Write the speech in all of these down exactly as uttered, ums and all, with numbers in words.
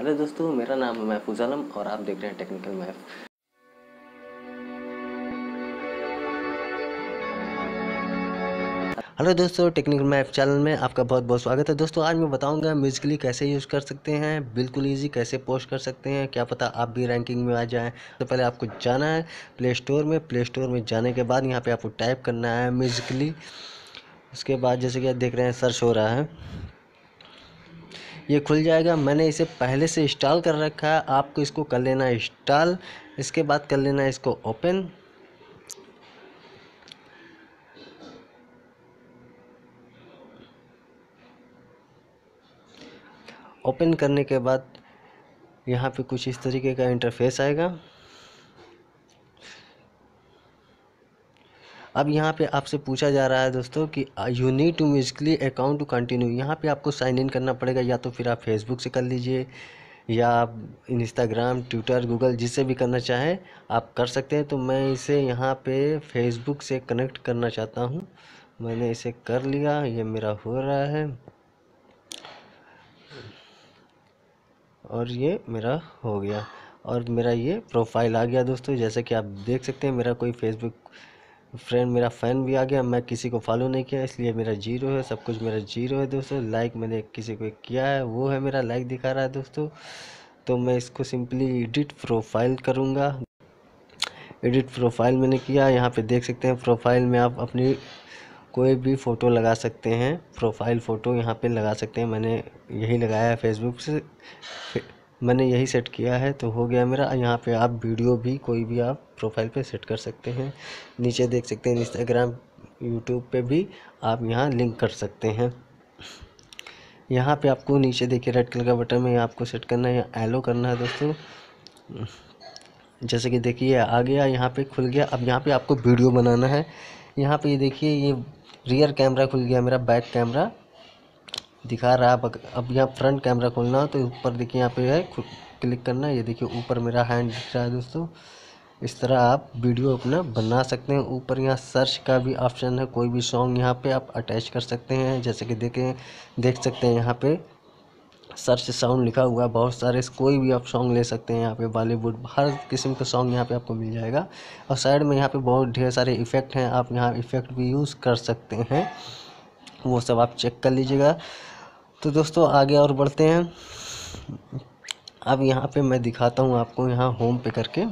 Hello दोस्तों, मेरा नाम है महफूज आलम और आप देख रहे हैं टेक्निकल मैप। हेलो दोस्तों, टेक्निकल मैप चैनल में आपका बहुत बहुत स्वागत है। दोस्तों आज मैं बताऊंगा म्यूज़िकली कैसे यूज़ कर सकते हैं, बिल्कुल इजी कैसे पोस्ट कर सकते हैं, क्या पता आप भी रैंकिंग में आ जाएं। तो पहले आपको जाना है प्ले स्टोर में। प्ले स्टोर में जाने के बाद यहाँ पे आपको टाइप करना है म्यूज़िकली। उसके बाद जैसे कि आप देख रहे हैं सर्च हो रहा है, ये खुल जाएगा। मैंने इसे पहले से इंस्टॉल कर रखा है, आपको इसको कर लेना इंस्टॉल। इसके बाद कर लेना इसको ओपन। ओपन करने के बाद यहाँ पे कुछ इस तरीके का इंटरफेस आएगा। अब यहाँ पे आपसे पूछा जा रहा है दोस्तों कि you need to musically account to continue. यहाँ पे आपको साइन इन करना पड़ेगा, या तो फिर आप फेसबुक से कर लीजिए या आप इंस्टाग्राम, ट्विटर, गूगल जिससे भी करना चाहें आप कर सकते हैं। तो मैं इसे यहाँ पे फेसबुक से कनेक्ट करना चाहता हूँ। मैंने इसे कर लिया, ये मेरा हो रहा है और ये मेरा हो गया और मेरा ये प्रोफाइल आ गया। दोस्तों जैसे कि आप देख सकते हैं मेरा कोई फेसबुक फ्रेंड, मेरा फ़ैन भी आ गया। मैं किसी को फॉलो नहीं किया इसलिए मेरा जीरो है, सब कुछ मेरा जीरो है। दोस्तों लाइक मैंने किसी को किया है, वो है मेरा लाइक दिखा रहा है। दोस्तों तो मैं इसको सिंपली एडिट प्रोफाइल करूँगा। एडिट प्रोफाइल मैंने किया, यहाँ पे देख सकते हैं प्रोफाइल में आप अपनी कोई भी फ़ोटो लगा सकते हैं। प्रोफाइल फ़ोटो यहाँ पर लगा सकते हैं, मैंने यही लगाया है फेसबुक से, मैंने यही सेट किया है तो हो गया मेरा। यहाँ पे आप वीडियो भी कोई भी आप प्रोफाइल पे सेट कर सकते हैं। नीचे देख सकते हैं इंस्टाग्राम, यूट्यूब पे भी आप यहाँ लिंक कर सकते हैं। यहाँ पे आपको नीचे देखिए रेड कलर का बटन में आपको सेट करना है, एलो करना है। दोस्तों जैसे कि देखिए आ गया, यहाँ पर खुल गया। अब यहाँ पर आपको वीडियो बनाना है। यहाँ पर ये देखिए ये रियर कैमरा खुल गया, मेरा बैक कैमरा दिखा रहा है। अब यहाँ फ्रंट कैमरा खोलना है तो ऊपर देखिए यहाँ पे है, क्लिक करना है। ये देखिए ऊपर मेरा हैंड दिख रहा है। दोस्तों इस तरह आप वीडियो अपना बना सकते हैं। ऊपर यहाँ सर्च का भी ऑप्शन है, कोई भी सॉन्ग यहाँ पे आप अटैच कर सकते हैं। जैसे कि देखें देख सकते हैं यहाँ पे सर्च साउंड लिखा हुआ है, बहुत सारे कोई भी आप सॉन्ग ले सकते हैं। यहाँ पे बॉलीवुड हर किस्म का सॉन्ग यहाँ पे आपको मिल जाएगा। और साइड में यहाँ पे बहुत ढेर सारे इफ़ेक्ट हैं, आप यहाँ इफ़ेक्ट भी यूज़ कर सकते हैं, वो सब आप चेक कर लीजिएगा। तो दोस्तों आगे और बढ़ते हैं। अब यहाँ पे मैं दिखाता हूँ आपको, यहाँ होम पे करके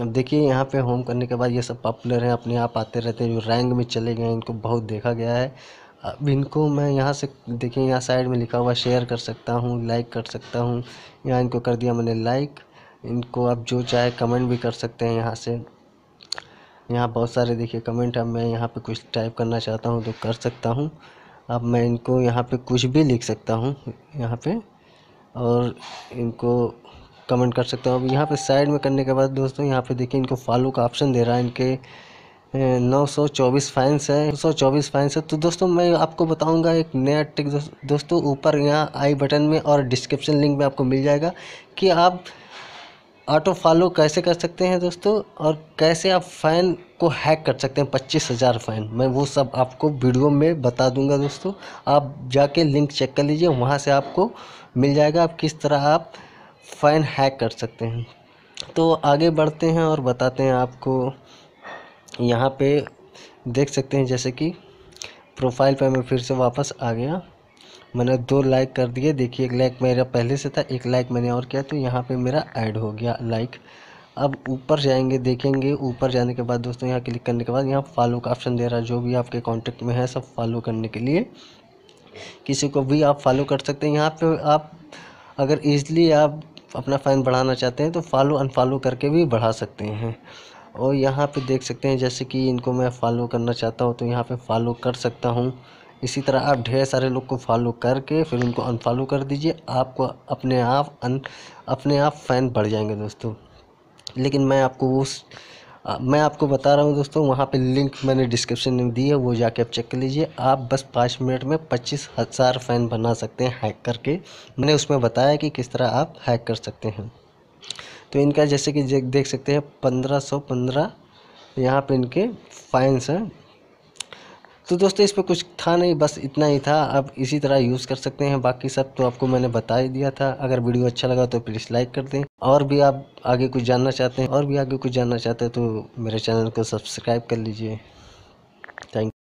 अब देखिए यहाँ पे होम करने के बाद ये सब पॉपुलर हैं, अपने आप आते रहते हैं। जो रैंक में चले गए इनको बहुत देखा गया है। अब इनको मैं यहाँ से देखिए यहाँ साइड में लिखा हुआ शेयर कर सकता हूँ, लाइक कर सकता हूँ। यहाँ इनको कर दिया मैंने लाइक। इनको आप जो चाहे कमेंट भी कर सकते हैं यहाँ से। यहाँ बहुत सारे देखिए कमेंट, अब मैं यहाँ पे कुछ टाइप करना चाहता हूँ तो कर सकता हूँ। अब मैं इनको यहाँ पे कुछ भी लिख सकता हूँ यहाँ पे और इनको कमेंट कर सकता हूँ। अब यहाँ पे साइड में करने के बाद दोस्तों यहाँ पे देखिए इनको फॉलो का ऑप्शन दे रहा है। इनके नौ सौ चौबीस फैंस है, नौ सौ चौबीस फैंस है। तो दोस्तों मैं आपको बताऊँगा एक नया ट्रिक। दोस्तों ऊपर यहाँ आई बटन में और डिस्क्रिप्शन लिंक में आपको मिल जाएगा कि आप ऑटो फॉलो कैसे कर सकते हैं दोस्तों, और कैसे आप फ़ैन को हैक कर सकते हैं। पच्चीस हज़ार फ़ैन, मैं वो सब आपको वीडियो में बता दूंगा। दोस्तों आप जाके लिंक चेक कर लीजिए, वहां से आपको मिल जाएगा आप किस तरह आप फ़ैन हैक कर सकते हैं। तो आगे बढ़ते हैं और बताते हैं आपको। यहां पे देख सकते हैं जैसे कि प्रोफाइल पर मैं फिर से वापस आ गया। मैंने दो लाइक कर दिए, देखिए एक लाइक मेरा पहले से था, एक लाइक मैंने और किया तो यहाँ पे मेरा ऐड हो गया लाइक। अब ऊपर जाएंगे, देखेंगे ऊपर जाने के बाद दोस्तों यहाँ क्लिक करने के बाद यहाँ फॉलो का ऑप्शन दे रहा है। जो भी आपके कांटेक्ट में है सब फॉलो करने के लिए, किसी को भी आप फॉलो कर सकते हैं। यहाँ पे आप अगर ईजिली आप अपना फ़ैन बढ़ाना चाहते हैं तो फॉलो अनफॉलो करके भी बढ़ा सकते हैं। और यहाँ पर देख सकते हैं जैसे कि इनको मैं फॉलो करना चाहता हूँ तो यहाँ पर फॉलो कर सकता हूँ। इसी तरह आप ढेर सारे लोग को फॉलो करके फिर उनको अनफॉलो कर दीजिए, आपको अपने आप अन अपने आप फ़ैन बढ़ जाएंगे दोस्तों। लेकिन मैं आपको उस मैं आपको बता रहा हूँ दोस्तों, वहाँ पे लिंक मैंने डिस्क्रिप्शन में दी है, वो जाके आप चेक कर लीजिए। आप बस पाँच मिनट में पच्चीस हज़ार फ़ैन बना सकते हैं हैक करके। मैंने उसमें बताया कि किस तरह आप हैक कर सकते हैं। तो इनका जैसे कि देख सकते हैं पंद्रह सौ पंद्रह यहाँ पर इनके फैंस हैं। तो दोस्तों इस पर कुछ था नहीं, बस इतना ही था। आप इसी तरह यूज़ कर सकते हैं, बाकी सब तो आपको मैंने बता ही दिया था। अगर वीडियो अच्छा लगा तो प्लीज़ लाइक कर दें, और भी आप आगे कुछ जानना चाहते हैं और भी आगे कुछ जानना चाहते हैं तो मेरे चैनल को सब्सक्राइब कर लीजिए। थैंक